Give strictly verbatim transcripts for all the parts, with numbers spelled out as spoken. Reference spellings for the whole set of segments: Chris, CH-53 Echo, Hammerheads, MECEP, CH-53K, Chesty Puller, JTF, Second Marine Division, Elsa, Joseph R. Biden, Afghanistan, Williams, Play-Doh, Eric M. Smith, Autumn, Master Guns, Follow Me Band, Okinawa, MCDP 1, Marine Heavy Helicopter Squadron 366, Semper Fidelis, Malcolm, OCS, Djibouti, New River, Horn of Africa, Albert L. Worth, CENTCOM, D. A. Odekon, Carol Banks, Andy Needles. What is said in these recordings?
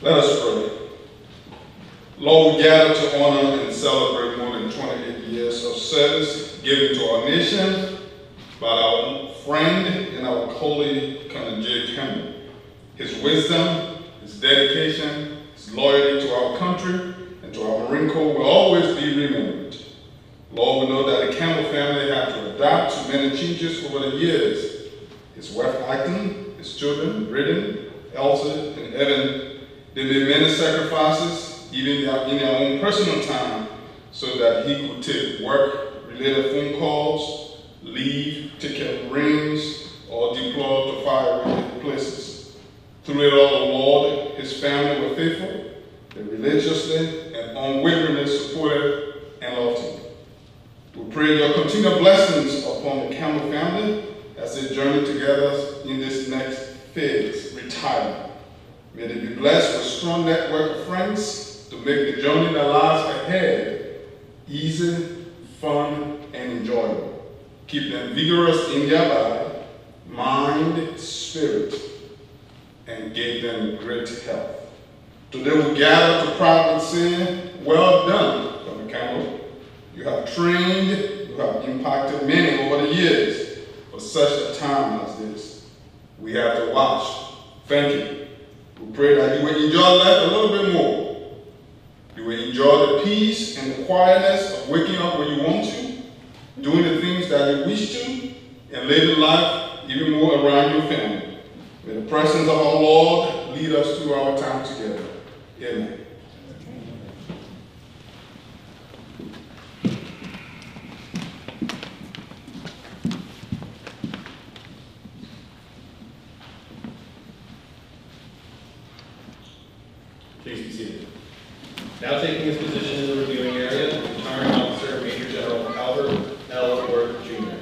Let us pray. Lord, we gather to honor and celebrate more than twenty-eight years of service given to our nation by our friend and our colleague, Colonel Jade Campbell. His wisdom, his dedication, his loyalty to our country and to our Marine Corps will always be remembered. Lord, we know that the Campbell family had to adapt to many changes over the years. His wife Acton, his children, Britain, Elsa, and Evan, they made many sacrifices, even in their own personal time, so that he could take work-related phone calls, leave, take care of Marines, or deploy to fire-related places. Through it all, the Lord, his family were faithful, they religiously and unwaveringly supported and loved him. We pray your continued blessings upon the Campbell family as they journey together in this next phase, retirement. May they be blessed with a strong network of friends to make the journey that lies ahead easy, fun, and enjoyable. Keep them vigorous in their body, mind, spirit, and give them great health. Today we gather to proudly say, well done, Colonel Campbell. You have trained, you have impacted many over the years for such a time as this. We have to watch. Thank you. We pray that you will enjoy life a little bit more. You will enjoy the peace and the quietness of waking up when you want to, doing the things that you wish to, and living life even more around your family. May the presence of our Lord lead us through our time together. Amen. Now taking his position in the reviewing area, retiring officer Major General Albert L. Worth, Junior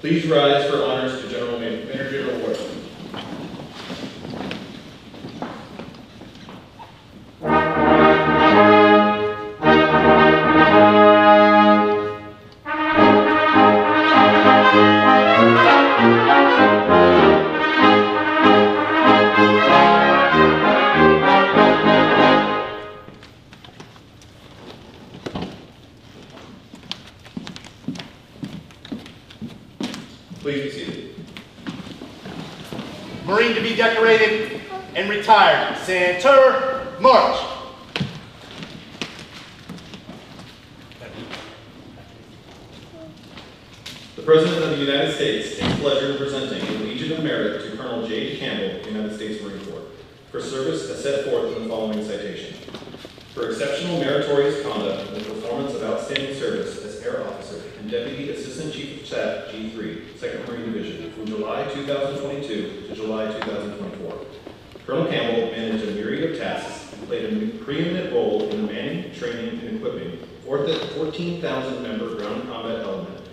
Please rise for honors to General Major General Worth. Center, march. The President of the United States takes pleasure in presenting the Legion of Merit to Colonel Jade Campbell, United States Marine Corps, for service as set forth in the following citation. For exceptional meritorious conduct and the performance of outstanding service as Air Officer and Deputy Assistant Chief of Staff G three, Second Marine Division, from July two thousand twenty-two to July two thousand twenty-four. Colonel Campbell managed a myriad of tasks and played a preeminent role in the manning, training, and equipping fourteen thousand member ground combat element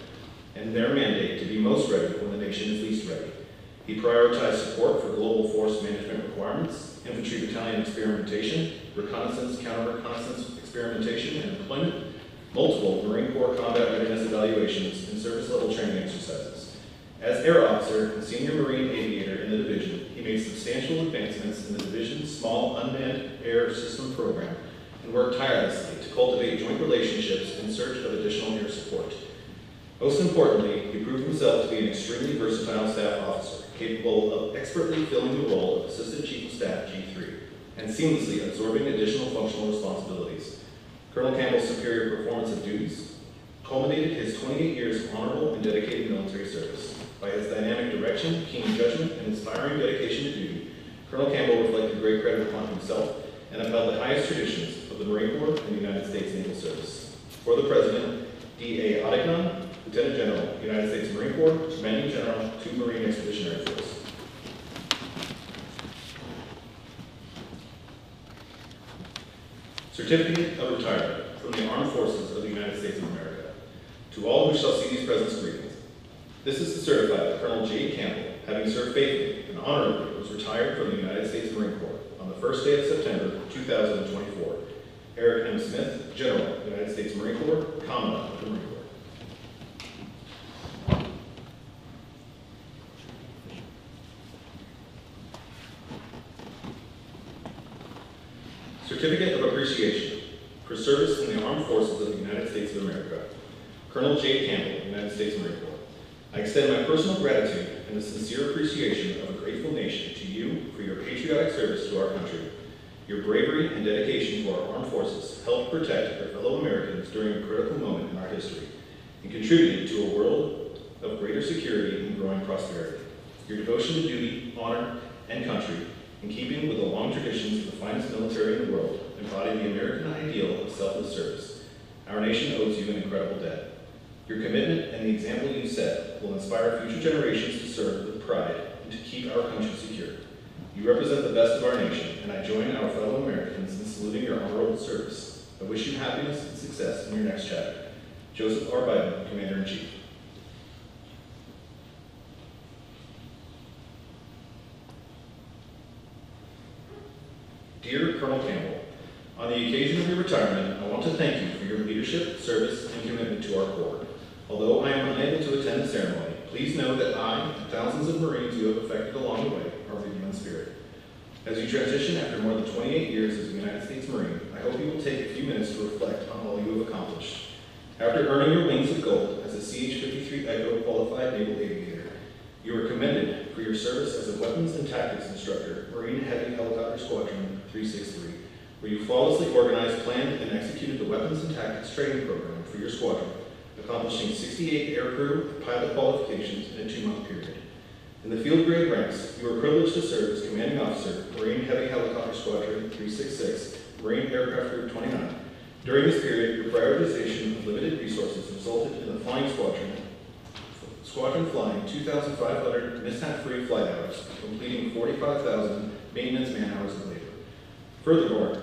and their mandate to be most ready when the nation is least ready. He prioritized support for global force management requirements, infantry battalion experimentation, reconnaissance, counter-reconnaissance experimentation and deployment, multiple Marine Corps combat readiness evaluations, and service-level training exercises. As Air Officer and Senior Marine Aviator in the Division, he made substantial advancements in the Division's small unmanned air system program and worked tirelessly to cultivate joint relationships in search of additional air support. Most importantly, he proved himself to be an extremely versatile staff officer, capable of expertly filling the role of Assistant Chief of Staff G three and seamlessly absorbing additional functional responsibilities. Colonel Campbell's superior performance of duties culminated his twenty-eight years of honorable and dedicated military service. By his dynamic direction, keen judgment, and inspiring dedication to duty, Colonel Campbell reflected great credit upon himself and upheld the highest traditions of the Marine Corps and the United States Naval Service. For the President, D. A. Odekon, Lieutenant General, United States Marine Corps, Commanding General, two Marine Expeditionary Force. Certificate of Retirement from the Armed Forces of the United States of America. To all who shall see these presents, greetings. This is to certify that Colonel Jade Campbell, having served faithfully and honorably, was retired from the United States Marine Corps on the first day of September two thousand twenty-four. Eric M. Smith, General, United States Marine Corps, Commandant of the Marine Corps. Certificate of Appreciation for Service in the Armed Forces of the United States of America. Colonel Jade Campbell, United States Marine Corps. I extend my personal gratitude and a sincere appreciation of a grateful nation to you for your patriotic service to our country. Your bravery and dedication to our armed forces helped protect our fellow Americans during a critical moment in our history and contributed to a world of greater security and growing prosperity. Your devotion to duty, honor, and country, in keeping with the long traditions of the finest military in the world, embody the American ideal of selfless service. Our nation owes you an incredible debt. Your commitment and the example you set will inspire future generations to serve with pride and to keep our country secure. You represent the best of our nation, and I join our fellow Americans in saluting your honorable service. I wish you happiness and success in your next chapter. Joseph R. Biden, Commander-in-Chief. Dear Colonel Campbell, on the occasion of your retirement, I want to thank you for your leadership, service, and commitment to our Corps. Although I am unable to attend the ceremony, please know that I and thousands of Marines you have affected along the way are with you in spirit. As you transition after more than twenty-eight years as a United States Marine, I hope you will take a few minutes to reflect on all you have accomplished. After earning your wings of gold as a C H fifty-three Echo qualified naval aviator, you were commended for your service as a weapons and tactics instructor, Marine Heavy Helicopter Squadron three sixty-three, where you flawlessly organized, planned, and executed the weapons and tactics training program for your squadron, accomplishing sixty-eight aircrew and pilot qualifications in a two-month period. In the field grade ranks, you were privileged to serve as commanding officer, Marine Heavy Helicopter Squadron three sixty-six, Marine Aircraft Group twenty-nine. During this period, your prioritization of limited resources resulted in the flying squadron, squadron flying two thousand five hundred mishap-free flight hours, completing forty-five thousand maintenance man-hours of labor. Furthermore,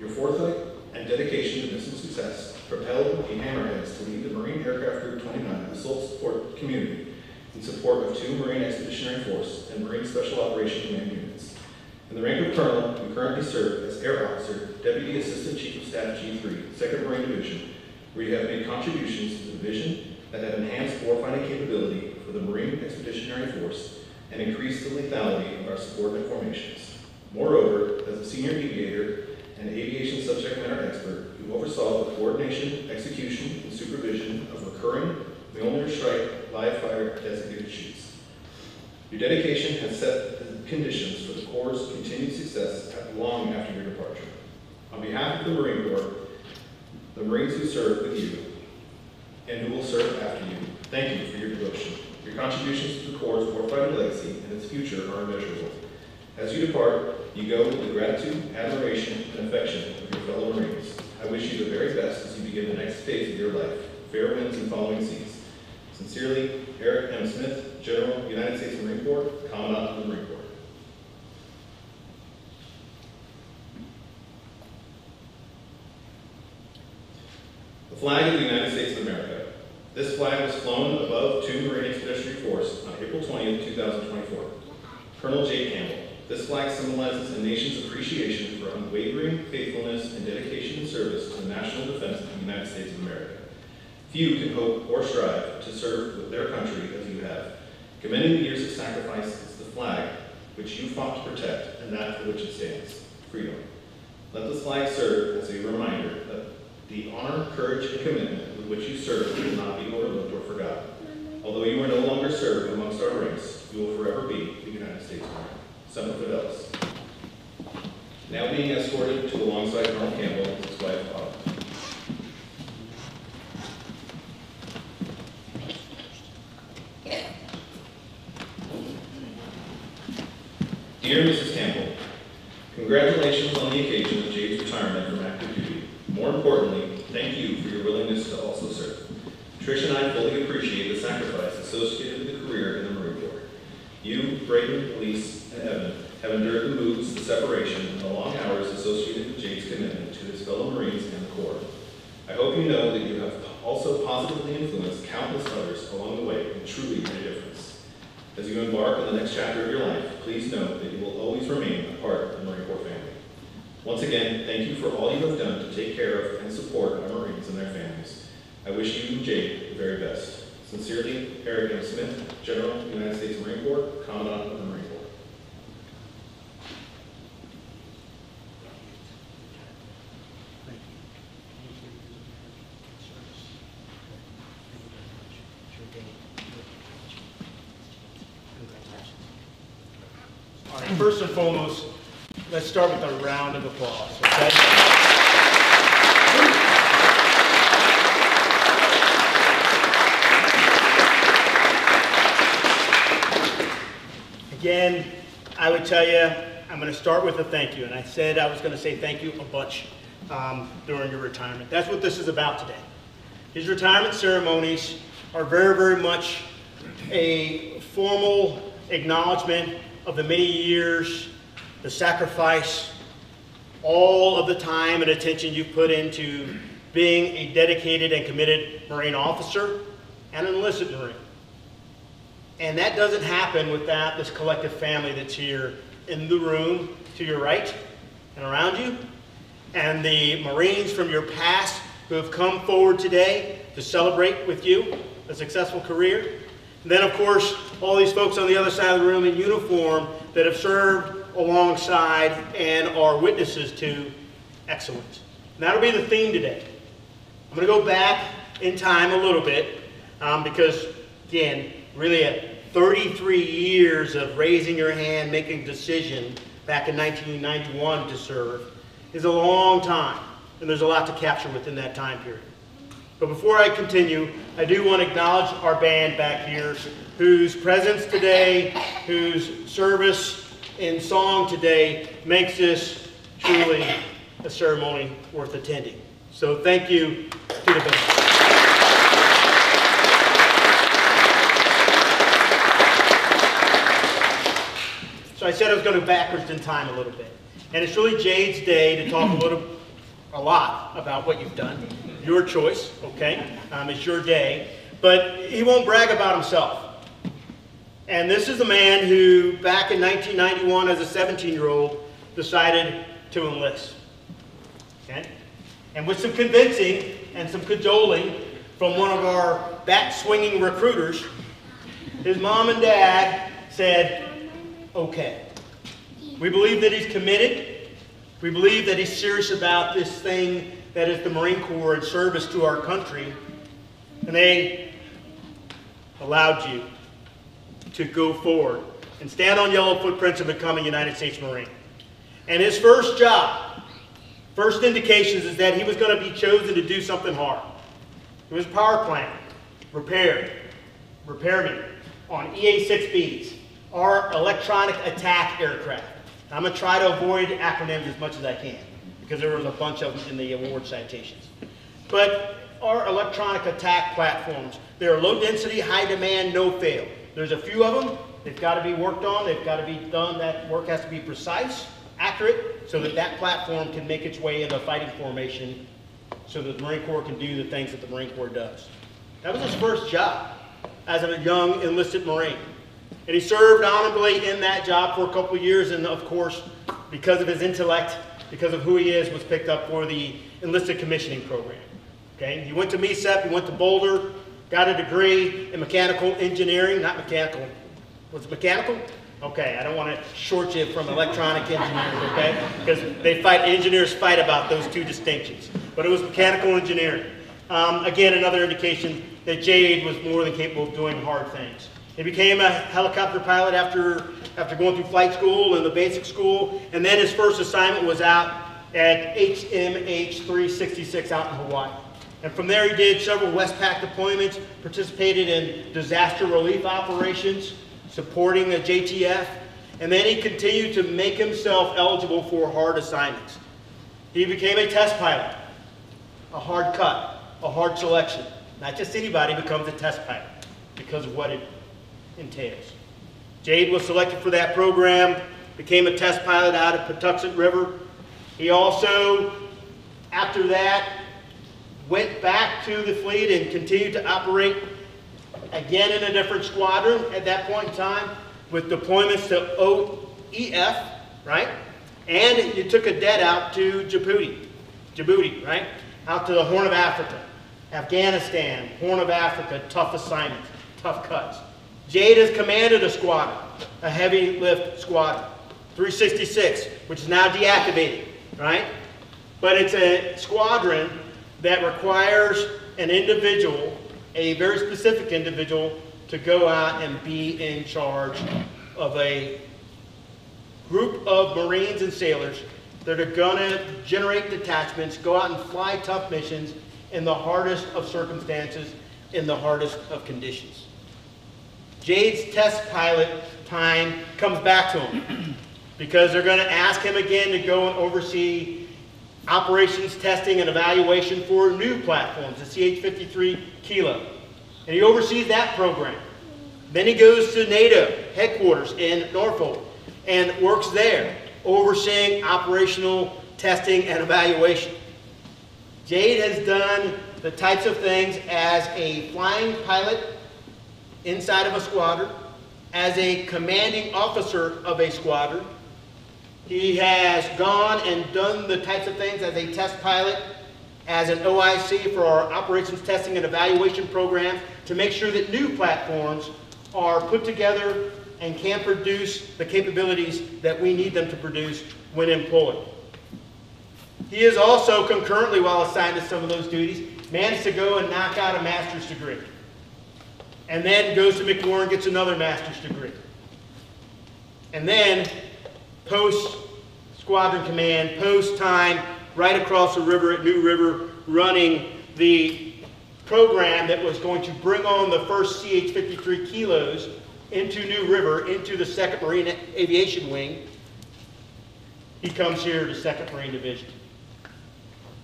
your foresight and dedication to mission success propelled the Hammerheads to lead the Marine Aircraft Group twenty-nine Assault Support Community in support of two Marine Expeditionary Force and Marine Special Operations Command units. In the rank of Colonel, you currently serve as Air Officer, Deputy Assistant Chief of Staff G three, Second Marine Division, where you have made contributions to the division that have enhanced warfighting capability for the Marine Expeditionary Force and increased the lethality of our subordinate formations. Moreover, as a senior aviator and aviation subject matter expert, who oversaw the coordination, execution, and supervision of recurring Mjolnir Strike live fire designated shoots. Your dedication has set the conditions for the Corps' continued success long after your departure. On behalf of the Marine Corps, the Marines who serve with you and who will serve after you, thank you for your devotion. Your contributions to the Corps' warfighting legacy and its future are immeasurable. As you depart, you go with the gratitude, admiration, and affection of your fellow Marines. I wish you the very best as you begin the next phase of your life. Fair winds and following seas. Sincerely, Eric M. Smith, General, United States Marine Corps, Commandant of the Marine Corps. The flag of the United States of America. This flag was flown above two Marine Expeditionary Force on April twentieth, two thousand twenty-four. Colonel Jade Campbell. This flag symbolizes a nation's appreciation for unwavering faithfulness and dedication and service to the national defense of the United States of America. Few can hope or strive to serve with their country as you have. Commending the years of sacrifice is the flag which you fought to protect and that for which it stands, freedom. Let this flag serve as a reminder that the honor, courage, and commitment with which you serve will not be overlooked or forgotten. Although you are no longer served amongst our ranks, you will forever be the United States of America. Son of Fidelis. Now being escorted to alongside Colonel Campbell and his wife, Autumn. Dear Missus Campbell, congratulations on the occasion of Jade's retirement from active duty. More importantly, thank you for your willingness to also serve. Trish and I fully appreciate the sacrifice associated with the career in the Marine Corps. You, Britain, Elise, and Evan have endured the moves, the separation, and the long hours associated with Jade's commitment to his fellow Marines and the Corps. I hope you know that you have also positively influenced countless others along the way and truly made a difference. As you embark on the next chapter of your life, please know that you will always remain a part of the Marine Corps family. Once again, thank you for all you have done to take care of and support our Marines and their families. I wish you and Jade the very best. Sincerely, Eric M. Smith, General, United States Marine Corps, Commandant of the Marine Corps. First and foremost, let's start with a round of applause, okay? Again, I would tell you, I'm going to start with a thank you, and I said I was going to say thank you a bunch um, during your retirement. That's what this is about today. His retirement ceremonies are very, very much a formal acknowledgement of the many years, the sacrifice, all of the time and attention you put into being a dedicated and committed Marine officer and an enlisted Marine. And that doesn't happen without this collective family that's here in the room to your right and around you, and the Marines from your past who have come forward today to celebrate with you a successful career. And then, of course, all these folks on the other side of the room in uniform that have served alongside and are witnesses to excellence. And that'll be the theme today. I'm going to go back in time a little bit um, because, again, really a thirty-three years of raising your hand, making a decision back in nineteen ninety-one to serve is a long time, and there's a lot to capture within that time period. But before I continue, I do want to acknowledge our band back here, whose presence today, whose service in song today makes this truly a ceremony worth attending. So thank you to the band. I said I was going to backwards in time a little bit. And it's really Jade's day to talk a little, a lot about what you've done. Your choice, okay? Um, it's your day. But he won't brag about himself. And this is the man who, back in nineteen ninety-one, as a seventeen-year-old, decided to enlist. Okay? And with some convincing and some cajoling from one of our bat-swinging recruiters, his mom and dad said, okay. We believe that he's committed. We believe that he's serious about this thing that is the Marine Corps and service to our country. And they allowed you to go forward and stand on yellow footprints and become a United States Marine. And his first job, first indications is that he was going to be chosen to do something hard. It was power plant, repair, repairman on E A six Bs. Our electronic attack aircraft. I'm going to try to avoid acronyms as much as I can because there was a bunch of them in the award citations. But our electronic attack platforms, they're low density, high demand, no fail. There's a few of them. They've got to be worked on. They've got to be done. That work has to be precise, accurate, so that that platform can make its way into fighting formation so that the Marine Corps can do the things that the Marine Corps does. That was his first job as a young enlisted Marine. And he served honorably in that job for a couple of years, and of course, because of his intellect, because of who he is, was picked up for the enlisted commissioning program. Okay, he went to MECEP, he went to Boulder, got a degree in mechanical engineering, not mechanical, was it mechanical? Okay, I don't want to short you from electronic engineering, okay? Because they fight, engineers fight about those two distinctions. But it was mechanical engineering. Um, again, another indication that Jade was more than capable of doing hard things. He became a helicopter pilot after, after going through flight school and the basic school, and then his first assignment was out at H M H three sixty-six out in Hawaii. And from there he did several Westpac deployments, participated in disaster relief operations, supporting the J T F, and then he continued to make himself eligible for hard assignments. He became a test pilot, a hard cut, a hard selection. Not just anybody becomes a test pilot because of what it entails. Jade was selected for that program, became a test pilot out of Patuxent River. He also, after that, went back to the fleet and continued to operate again in a different squadron at that point in time with deployments to O E F, right? And you took a debt out to Djibouti, Djibouti, right? Out to the Horn of Africa, Afghanistan, Horn of Africa, tough assignments, tough cuts. Jade has commanded a squadron, a heavy lift squadron, three sixty-six, which is now deactivated, right? But it's a squadron that requires an individual, a very specific individual, to go out and be in charge of a group of Marines and sailors that are going to generate detachments, go out and fly tough missions in the hardest of circumstances, in the hardest of conditions. Jade's test pilot time comes back to him because they're going to ask him again to go and oversee operations, testing, and evaluation for new platforms, the C H fifty-three Kilo. And he oversees that program. Then he goes to NATO headquarters in Norfolk and works there, overseeing operational testing and evaluation. Jade has done the types of things as a flying pilot inside of a squadron, as a commanding officer of a squadron. He has gone and done the types of things as a test pilot, as an O I C for our operations testing and evaluation programs to make sure that new platforms are put together and can produce the capabilities that we need them to produce when employed. He is also concurrently, while assigned to some of those duties, managed to go and knock out a master's degree. And then goes to McLaren, gets another master's degree. And then post squadron command, post time, right across the river at New River, running the program that was going to bring on the first C H fifty-three Kilos into New River, into the Second Marine Aviation Wing. He comes here to Second Marine Division.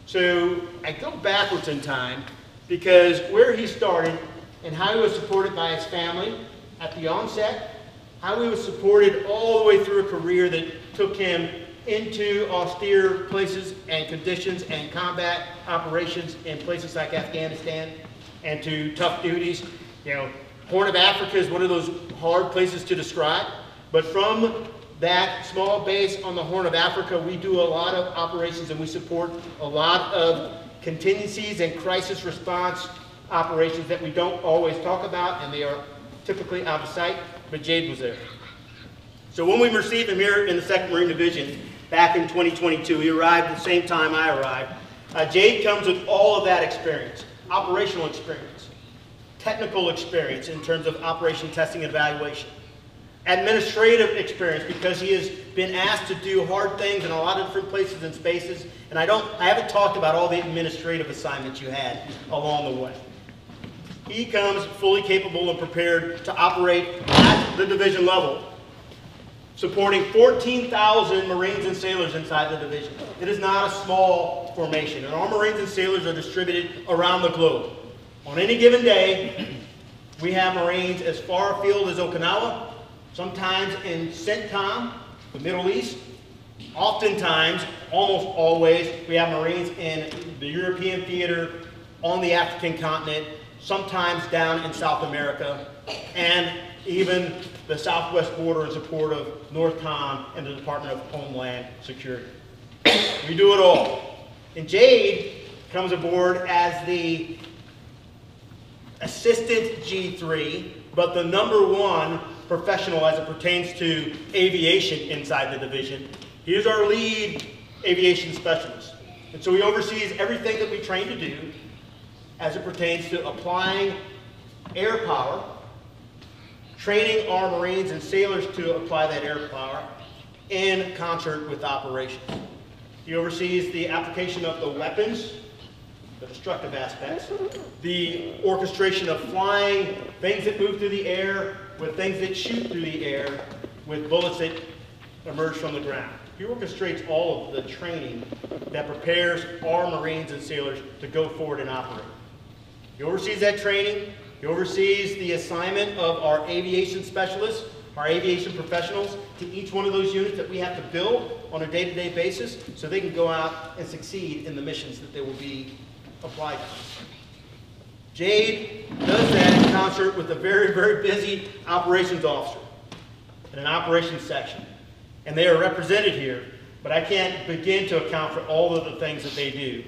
So I go backwards in time because where he started and how he was supported by his family at the onset, how he was supported all the way through a career that took him into austere places and conditions and combat operations in places like Afghanistan and to tough duties. You know, Horn of Africa is one of those hard places to describe, but from that small base on the Horn of Africa, we do a lot of operations and we support a lot of contingencies and crisis response operations that we don't always talk about, and they are typically out of sight, but Jade was there. So when we received him here in the Second Marine Division back in twenty twenty-two, he arrived at the same time I arrived. Uh, Jade comes with all of that experience, operational experience, technical experience in terms of operation testing and evaluation, administrative experience because he has been asked to do hard things in a lot of different places and spaces, and I don't, I haven't talked about all the administrative assignments you had along the way. He comes fully capable and prepared to operate at the division level, supporting fourteen thousand Marines and sailors inside the division. It is not a small formation, and our Marines and sailors are distributed around the globe. On any given day, we have Marines as far afield as Okinawa, sometimes in CENTCOM, the Middle East. Oftentimes, almost always, we have Marines in the European theater, on the African continent, sometimes down in South America, and even the southwest border in support of NORTHCOM and the Department of Homeland Security. We do it all. And Jade comes aboard as the assistant G three, but the number one professional as it pertains to aviation inside the division. He is our lead aviation specialist. And so he oversees everything that we train to do as it pertains to applying air power, training our Marines and sailors to apply that air power in concert with operations. He oversees the application of the weapons, the destructive aspects, the orchestration of flying, things that move through the air, with things that shoot through the air, with bullets that emerge from the ground. He orchestrates all of the training that prepares our Marines and sailors to go forward and operate. He oversees that training. He oversees the assignment of our aviation specialists, our aviation professionals, to each one of those units that we have to build on a day-to-day basis so they can go out and succeed in the missions that they will be applied to. Jade does that in concert with a very, very busy operations officer in an operations section. And they are represented here, but I can't begin to account for all of the things that they do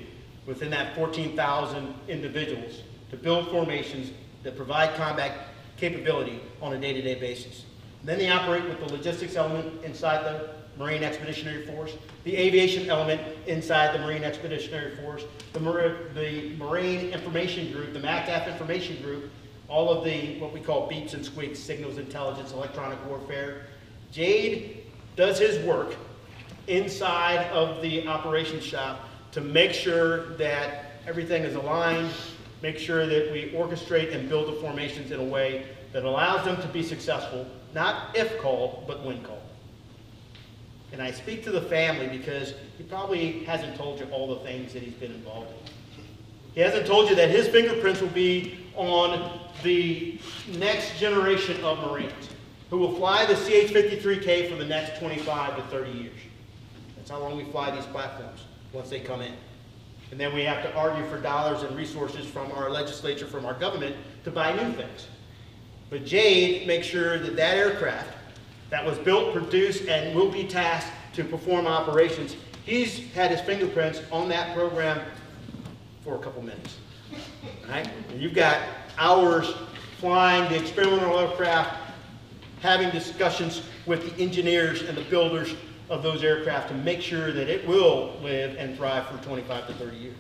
within that fourteen thousand individuals to build formations that provide combat capability on a day-to-day basis. And then they operate with the logistics element inside the Marine Expeditionary Force, the aviation element inside the Marine Expeditionary Force, the, Mar the Marine Information Group, the MACAF Information Group, all of the what we call beeps and squeaks, signals, intelligence, electronic warfare. Jade does his work inside of the operations shop to make sure that everything is aligned, make sure that we orchestrate and build the formations in a way that allows them to be successful, not if called, but when called. And I speak to the family because he probably hasn't told you all the things that he's been involved in. He hasn't told you that his fingerprints will be on the next generation of Marines who will fly the C H fifty-three K for the next twenty-five to thirty years. That's how long we fly these platforms once they come in. And then we have to argue for dollars and resources from our legislature, from our government, to buy new things. But Jade makes sure that that aircraft that was built, produced, and will be tasked to perform operations, he's had his fingerprints on that program for a couple minutes. All right? And you've got hours flying the experimental aircraft, having discussions with the engineers and the builders of those aircraft to make sure that it will live and thrive for twenty-five to thirty years.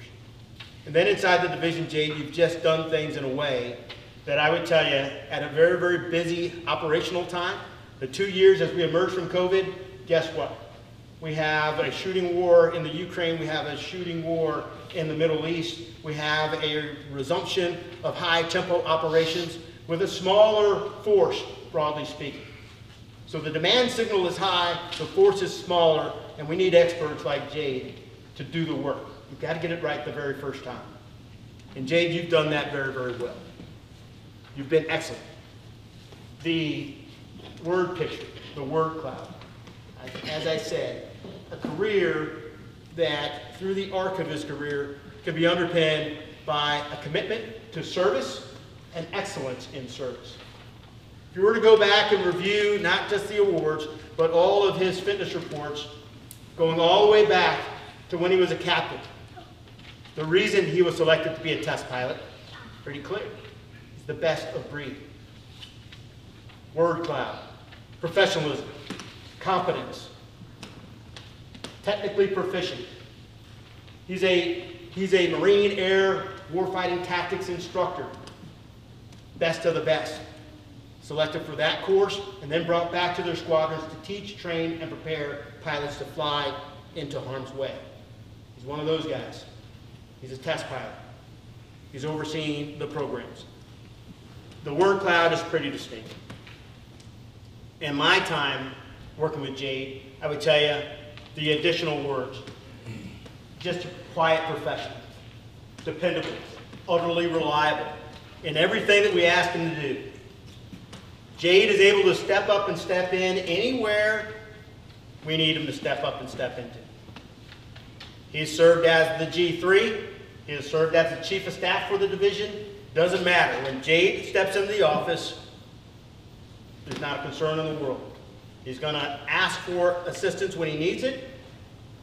And then inside the division, Jade, you've just done things in a way that I would tell you, at a very, very busy operational time, the two years as we emerge from COVID, guess what? We have a shooting war in the Ukraine, we have a shooting war in the Middle East, we have a resumption of high-tempo operations with a smaller force, broadly speaking. So the demand signal is high, the force is smaller, and we need experts like Jade to do the work. You've got to get it right the very first time. And Jade, you've done that very, very well. You've been excellent. The word picture, the word cloud. As I said, a career that, through the arc of his career, could be underpinned by a commitment to service and excellence in service. If you were to go back and review not just the awards, but all of his fitness reports, going all the way back to when he was a captain, the reason he was selected to be a test pilot, pretty clear. He's the best of breed. Word cloud, professionalism, competence, technically proficient. He's a, he's a Marine Air Warfighting Tactics instructor, best of the best, selected for that course and then brought back to their squadrons to teach, train, and prepare pilots to fly into harm's way. He's one of those guys. He's a test pilot. He's overseeing the programs. The word cloud is pretty distinct. In my time working with Jade, I would tell you the additional words. Just a quiet professional, dependable, utterly reliable in everything that we ask him to do. Jade is able to step up and step in anywhere we need him to step up and step into. He's served as the G three. He has served as the Chief of Staff for the division. Doesn't matter. When Jade steps into the office, there's not a concern in the world. He's going to ask for assistance when he needs it,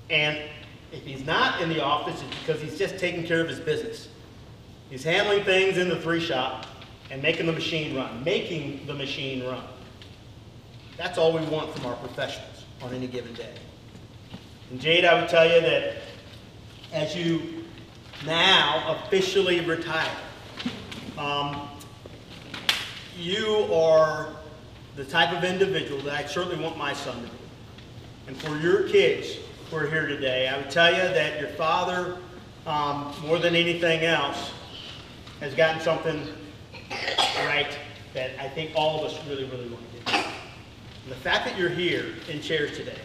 and if he's not in the office, it's because he's just taking care of his business. He's handling things in the three shop and making the machine run, making the machine run. That's all we want from our professionals on any given day. And Jade, I would tell you that as you now officially retire, um, you are the type of individual that I certainly want my son to be. And for your kids who are here today, I would tell you that your father, um, more than anything else, has gotten something right that I think all of us really, really want to do. And the fact that you're here in chairs today,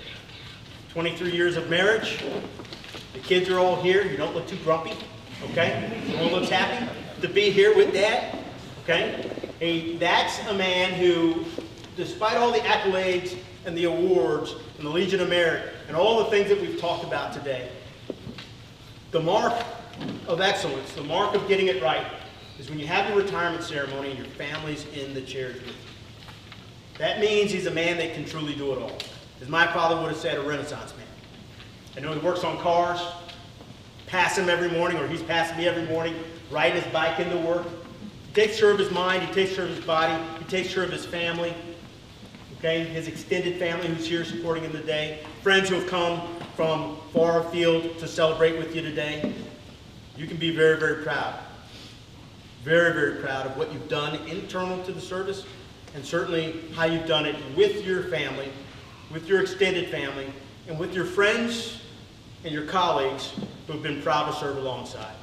twenty-three years of marriage, the kids are all here, you don't look too grumpy, okay? Everyone looks happy to be here with Dad, okay? A, that's a man who, despite all the accolades and the awards and the Legion of Merit and all the things that we've talked about today, the mark of excellence, the mark of getting it right, is when you have your retirement ceremony and your family's in the chairs with you. That means he's a man that can truly do it all. As my father would have said, a Renaissance man. I know he works on cars, pass him every morning, or he's passing me every morning, riding his bike into work. He takes care of his mind, he takes care of his body, he takes care of his family. Okay, his extended family who's here supporting him today, friends who have come from far afield to celebrate with you today. You can be very, very proud. Very, very proud of what you've done internal to the service and certainly how you've done it with your family with your extended family, and with your friends and your colleagues who've been proud to serve alongside.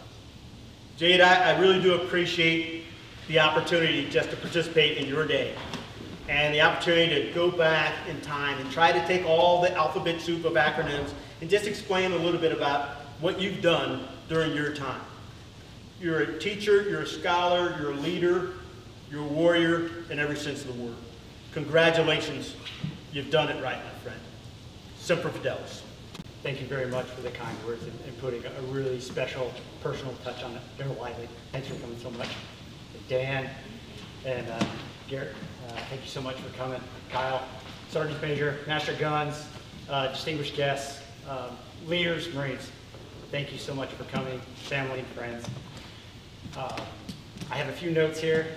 Jade, I, I really do appreciate the opportunity just to participate in your day, and the opportunity to go back in time and try to take all the alphabet soup of acronyms and just explain a little bit about what you've done during your time. You're a teacher, you're a scholar, you're a leader, you're a warrior in every sense of the word. Congratulations, you've done it right, my friend. Semper Fidelis. Thank you very much for the kind words and, and putting a really special personal touch on it. They're lively. Thanks for coming so much. Dan and uh, Garrett, uh, thank you so much for coming. Kyle, Sergeant Major, Master Guns, uh, distinguished guests, um, leaders, Marines, thank you so much for coming, family and friends. Uh, I have a few notes here.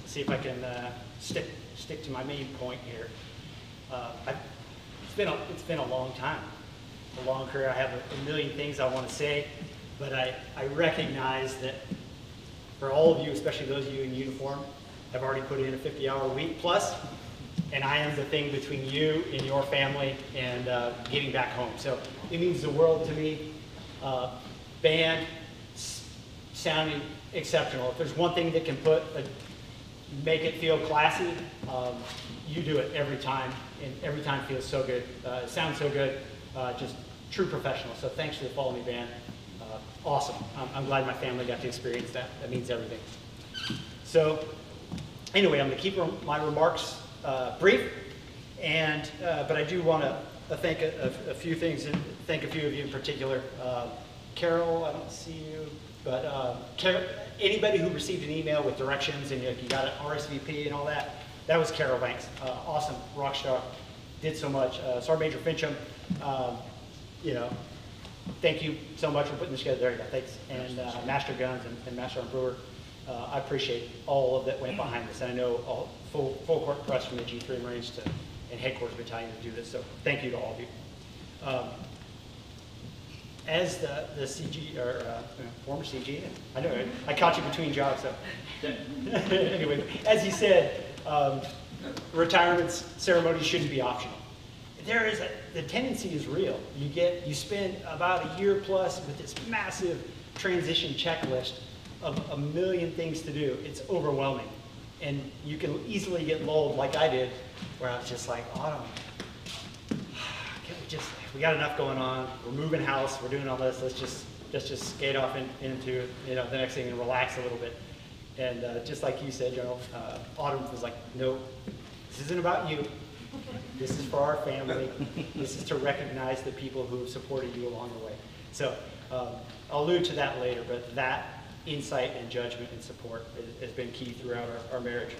Let's see if I can uh, stick stick to my main point here. Uh, I, it's been a, it's been a long time, a long career. I have a, a million things I want to say, but I I recognize that. For all of you, especially those of you in uniform, have already put in a fifty hour week plus, and I am the thing between you and your family and uh, getting back home. So it means the world to me. Uh, band, sounding exceptional. If there's one thing that can put, a, make it feel classy, um, you do it every time, and every time feels so good. Uh, it sounds so good, uh, just true professional. So thanks for the Follow Me Band. Awesome. I'm, I'm glad my family got to experience that. That means everything. So anyway, I'm going to keep rem my remarks uh, brief, and uh, but I do want to uh, thank a, a, a few things, and thank a few of you in particular. Uh, Carol, I don't see you, but uh, Carol, anybody who received an email with directions and like, you got an R S V P and all that, that was Carol Banks. Uh, awesome. Rock star. Did so much. Uh, Sergeant Major Fincham, um, you know, thank you so much for putting this together. There you go. Thanks. And uh, Master Guns and, and Master Brewer, uh, I appreciate all of that went behind this. And I know all, full, full court press from the G three Marines to, and Headquarters Battalion to do this. So thank you to all of you. Um, as the, the C G, or uh, former C G, I know, I caught you between jobs. So anyway, as he said, um, retirement ceremonies shouldn't be optional. There is a, the tendency is real. You get, you spend about a year plus with this massive transition checklist of a million things to do. It's overwhelming. And you can easily get lulled like I did, where I was just like, Autumn, can we just, we got enough going on. We're moving house, we're doing all this. Let's just, let's just skate off in, into, you know, the next thing and relax a little bit. And uh, just like you said, General, uh, Autumn was like, no, this isn't about you. This is for our family. This is to recognize the people who have supported you along the way. So um, I'll allude to that later, but that insight and judgment and support has been key throughout our, our marriage.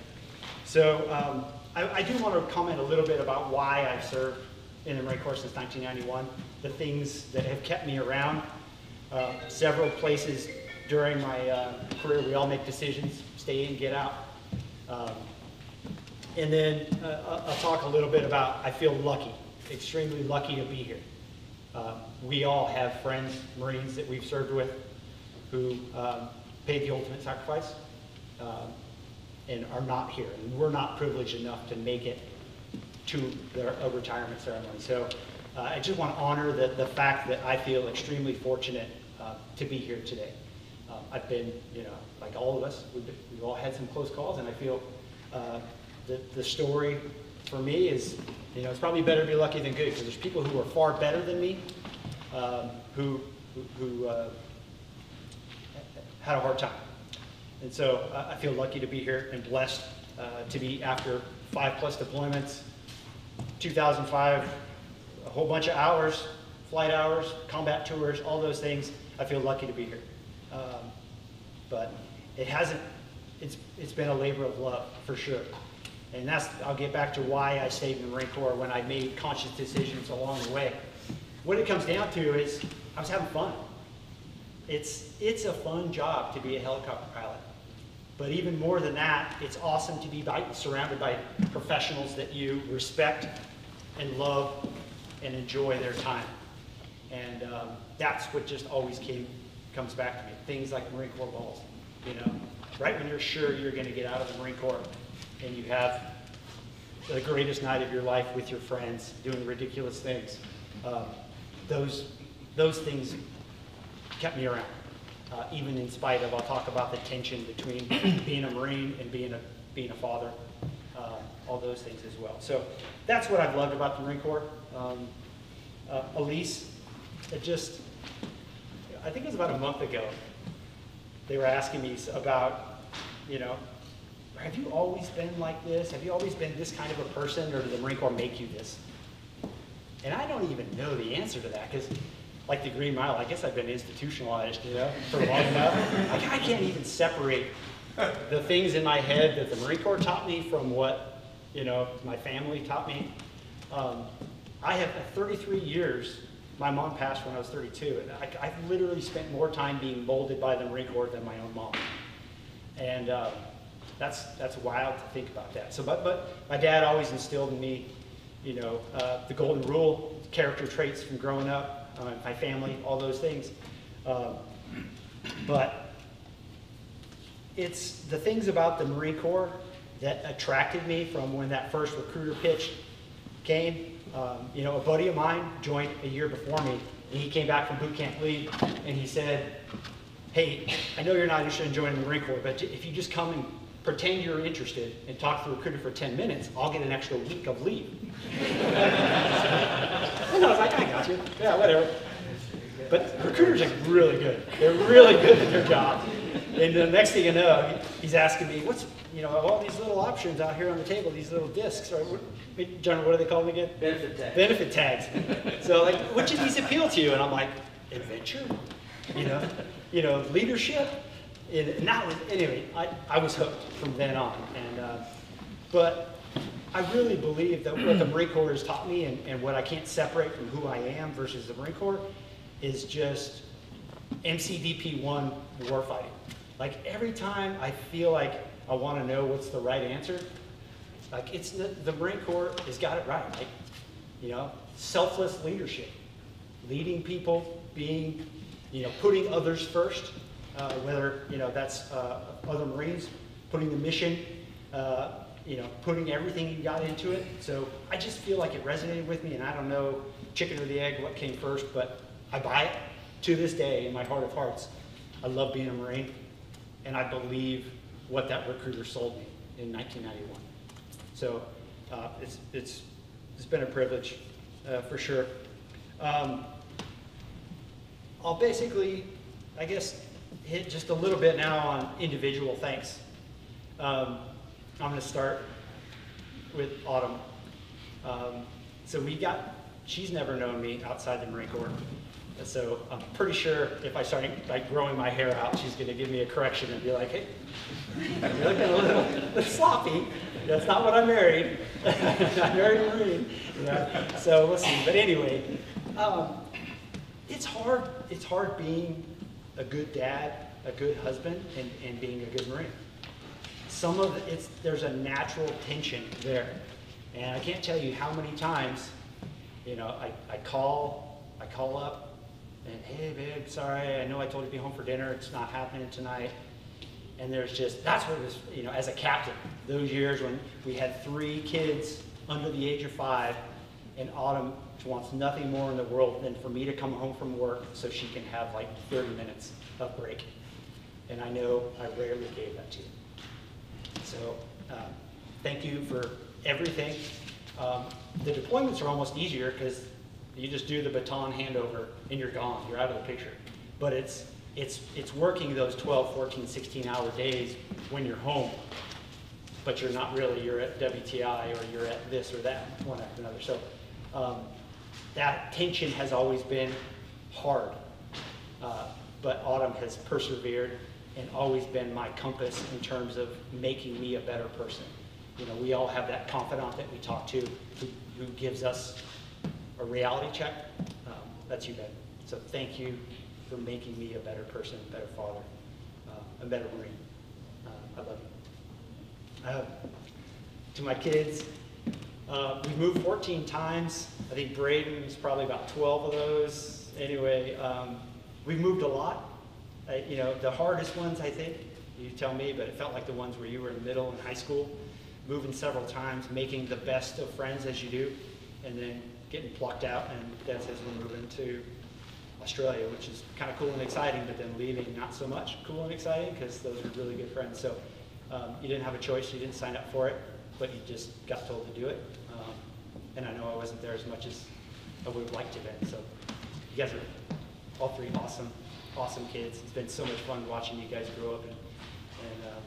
So um, I, I do want to comment a little bit about why I've served in the Marine Corps since nineteen ninety-one, the things that have kept me around. Uh, several places during my uh, career, we all make decisions, stay in, get out. Um, And then uh, I'll talk a little bit about, I feel lucky, extremely lucky to be here. Uh, we all have friends, Marines, that we've served with who um, paid the ultimate sacrifice um, and are not here. And we're not privileged enough to make it to their, a retirement ceremony. So uh, I just want to honor the, the fact that I feel extremely fortunate uh, to be here today. Uh, I've been, you know, like all of us, we've, been, we've all had some close calls, and I feel uh, The, the story for me is, you know, it's probably better to be lucky than good, because there's people who are far better than me, um, who, who, who uh, had a hard time. And so uh, I feel lucky to be here and blessed uh, to be after five plus deployments, two thousand five, a whole bunch of hours, flight hours, combat tours, all those things. I feel lucky to be here. Um, but it hasn't, it's, it's been a labor of love for sure. And that's, I'll get back to why I stayed in the Marine Corps when I made conscious decisions along the way. What it comes down to is I was having fun. It's, it's a fun job to be a helicopter pilot. But even more than that, it's awesome to be by, surrounded by professionals that you respect and love and enjoy their time. And um, that's what just always came, comes back to me. Things like Marine Corps balls, you know, right when you're sure you're going to get out of the Marine Corps, and you have the greatest night of your life with your friends, doing ridiculous things. Uh, those, those things kept me around, uh, even in spite of, I'll talk about the tension between being a Marine and being a, being a father, uh, all those things as well. So that's what I've loved about the Marine Corps. Um, uh, Elise, it just, I think it was about a month ago, they were asking me about, you know, have you always been like this? Have you always been this kind of a person, or did the Marine Corps make you this? And I don't even know the answer to that, because like the Green Mile, I guess I've been institutionalized, you know, for long enough. Like, I can't even separate the things in my head that the Marine Corps taught me from what, you know, my family taught me. Um, I have thirty-three years, my mom passed when I was thirty-two, and I, I've literally spent more time being molded by the Marine Corps than my own mom. And um, That's, that's wild to think about that. So, but, but my dad always instilled in me, you know, uh, the golden rule, character traits from growing up, uh, my family, all those things. Um, but it's the things about the Marine Corps that attracted me from when that first recruiter pitch came. Um, you know, a buddy of mine joined a year before me, and he came back from boot camp leave, and he said, hey, I know you're not interested in joining the Marine Corps, but if you just come and pretend you're interested and talk to the recruiter for ten minutes, I'll get an extra week of leave. And I was like, I got you. Yeah, whatever. But recruiters are really good. They're really good at their job. And the next thing you know, he's asking me, what's, you know, all these little options out here on the table, these little discs, or what, General, what do they call them again? Benefit tags. Benefit tags. So, like, which of these appeal to you? And I'm like, adventure? You know, you know, leadership? And that was, anyway, I, I was hooked from then on. And, uh, but I really believe that what the Marine Corps has taught me, and, and what I can't separate from who I am versus the Marine Corps, is just M C D P one warfighting. Like, every time I feel like I want to know what's the right answer, like, it's the, the Marine Corps has got it right. Like, you know, selfless leadership, leading people, being, you know, putting others first. Uh, whether, you know, that's uh, other Marines, putting the mission, uh, you know, putting everything you got into it. So I just feel like it resonated with me, and I don't know, chicken or the egg, what came first, but I buy it to this day in my heart of hearts. I love being a Marine, and I believe what that recruiter sold me in nineteen ninety-one. So uh, it's, it's, it's been a privilege, uh, for sure. Um, I'll basically, I guess, hit just a little bit now on individual thanks. Um, I'm going to start with Autumn. Um, so we got, she's never known me outside the Marine Corps. So I'm pretty sure if I start like growing my hair out, she's going to give me a correction and be like, hey, you're looking a little, little sloppy. That's not what I married. I married a Marine. You know? So we'll see. But anyway, um, it's hard. It's hard being a good dad, a good husband, and, and being a good Marine. Some of the, it's, there's a natural tension there. And I can't tell you how many times, you know, I, I call, I call up, and hey babe, sorry, I know I told you to be home for dinner, it's not happening tonight. And there's just, that's what it was, you know, as a captain, those years when we had three kids under the age of five, and Autumn wants nothing more in the world than for me to come home from work so she can have like thirty minutes of break. And I know I rarely gave that to you. So um, thank you for everything. Um, the deployments are almost easier because you just do the baton handover and you're gone, you're out of the picture. But it's, it's, it's working those twelve, fourteen, sixteen hour days when you're home, but you're not really, you're at W T I or you're at this or that, one after another. So. Um, That tension has always been hard, uh, but Autumn has persevered and always been my compass in terms of making me a better person. You know, we all have that confidant that we talk to who, who gives us a reality check. Um, that's you, Ben. So thank you for making me a better person, a better father, uh, a better Marine. Uh, I love you. Uh, to my kids, Uh, we moved fourteen times. I think Braden's probably about twelve of those. Anyway, um, we moved a lot. Uh, you know, the hardest ones, I think, you tell me, but it felt like the ones where you were in middle and high school moving several times, making the best of friends as you do, and then getting plucked out, and that says we're moving to Australia, which is kind of cool and exciting, but then leaving, not so much cool and exciting, because those were really good friends. So um, you didn't have a choice, you didn't sign up for it, but you just got told to do it. Um, and I know I wasn't there as much as I would have liked to have been, so you guys are all three awesome, awesome kids. It's been so much fun watching you guys grow up, and, and um,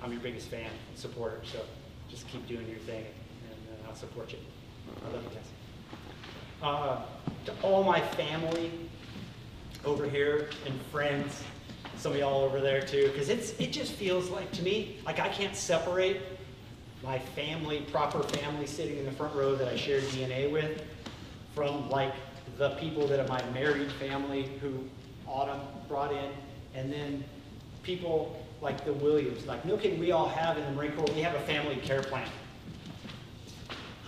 I'm your biggest fan and supporter, so just keep doing your thing, and uh, I'll support you. I love you guys. Uh, to all my family over here and friends, some of y'all over there too, because it's it just feels like, to me, like I can't separate my family, proper family sitting in the front row that I share D N A with, from like the people that are my married family who Autumn brought in, and then people like the Williams. Like, no kidding, we all have in the Marine Corps, we have a family care plan.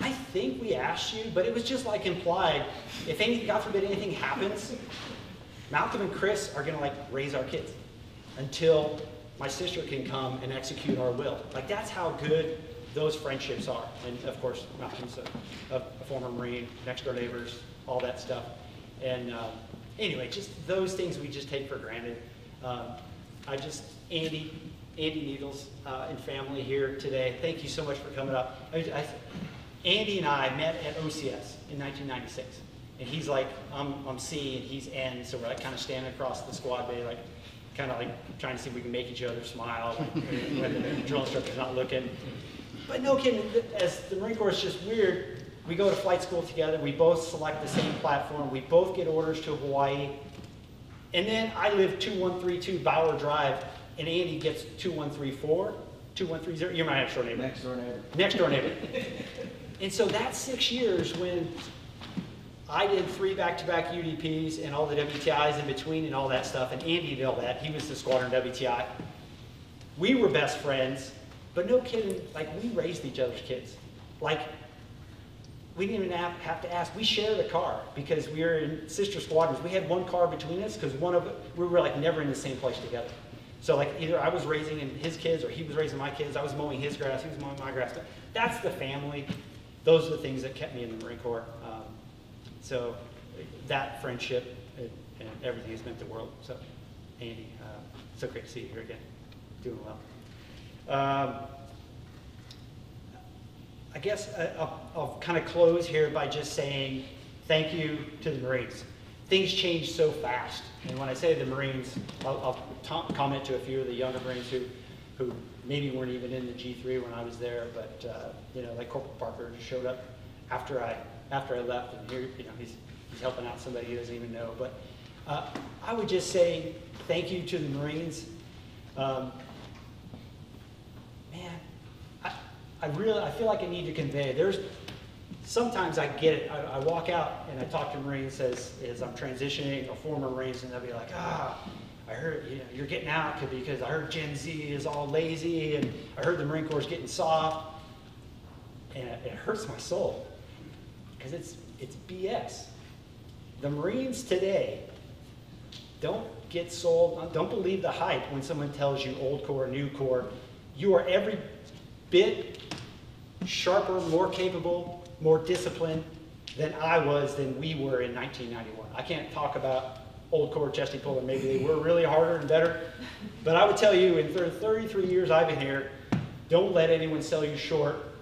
I think we asked you, but it was just like implied, if anything, God forbid anything happens, Malcolm and Chris are gonna like raise our kids until my sister can come and execute our will. Like, that's how good those friendships are. And of course, Malcolm's a, a former Marine, next door neighbors, all that stuff. And um, anyway, just those things we just take for granted. Um, I just, Andy, Andy Needles uh, and family here today, thank you so much for coming up. I, I, Andy and I met at O C S in nineteen ninety-six. And he's like, I'm, I'm C and he's N, so we're like kind of standing across the squad bay, like kind of like trying to see if we can make each other smile, like, whether the drill instructor's not looking. But no kidding, as the Marine Corps is just weird, we go to flight school together, we both select the same platform, we both get orders to Hawaii, and then I live two one three two Bauer Drive, and Andy gets two one three four, two one three zero, you're my next door neighbor. Next door neighbor. Next door neighbor. And so that's six years when I did three back-to-back U D Ps and all the W T Is in between and all that stuff, and Andy did all that. He was the squadron W T I. We were best friends, but no kidding, like, we raised each other's kids. Like, we didn't even have to ask. We shared a car because we were in sister squadrons. We had one car between us because one of we were, like, never in the same place together. So, like, either I was raising his kids or he was raising my kids. I was mowing his grass. He was mowing my grass. That's the family. Those are the things that kept me in the Marine Corps. Um, So that friendship and everything has meant the world. So Andy, uh, so great to see you here again. Doing well. Um, I guess I, I'll, I'll kind of close here by just saying thank you to the Marines. Things change so fast. And when I say the Marines, I'll, I'll comment to a few of the younger Marines who, who maybe weren't even in the G three when I was there, but uh, you know, like Corporal Parker just showed up after I after I left, and here, you know, he's, he's helping out somebody he doesn't even know. But uh, I would just say thank you to the Marines. Um, man, I, I really, I feel like I need to convey, there's, sometimes I get it, I, I walk out and I talk to Marines as, as I'm transitioning or former Marines, and they'll be like, ah, I heard, you know, you're getting out because I heard Gen Z is all lazy, and I heard the Marine Corps is getting soft, and it, it hurts my soul. It's, it's B S. The Marines today, don't get sold, don't believe the hype when someone tells you old Corps, new Corps. You are every bit sharper, more capable, more disciplined than I was, than we were in nineteen ninety-one. I can't talk about old Corps, Chesty Puller, maybe they were really harder and better, but I would tell you in thirty-three years I've been here, don't let anyone sell you short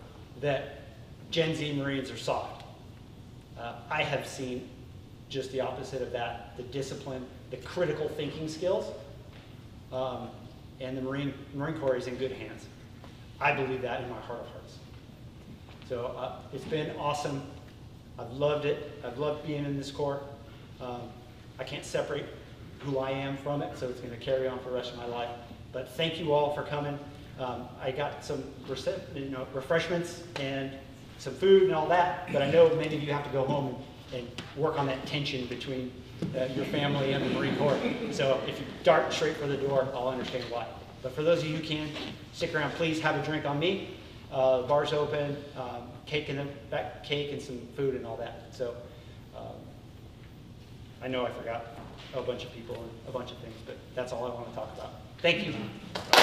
that Gen Z Marines are soft. Uh, I have seen just the opposite of that, the discipline, the critical thinking skills, um, and the Marine, Marine Corps is in good hands. I believe that in my heart of hearts. So uh, it's been awesome. I've loved it. I've loved being in this Corps. Um, I can't separate who I am from it, so it's going to carry on for the rest of my life. But thank you all for coming. Um, I got some you know, refreshments and some food and all that, but I know many of you have to go home and, and work on that tension between uh, your family and the Marine Corps. So if you dart straight for the door, I'll understand why. But for those of you who can, stick around, please have a drink on me. Uh, the bar's open, um, cake, in the back, cake and some food and all that. So um, I know I forgot a bunch of people and a bunch of things, but that's all I want to talk about. Thank you.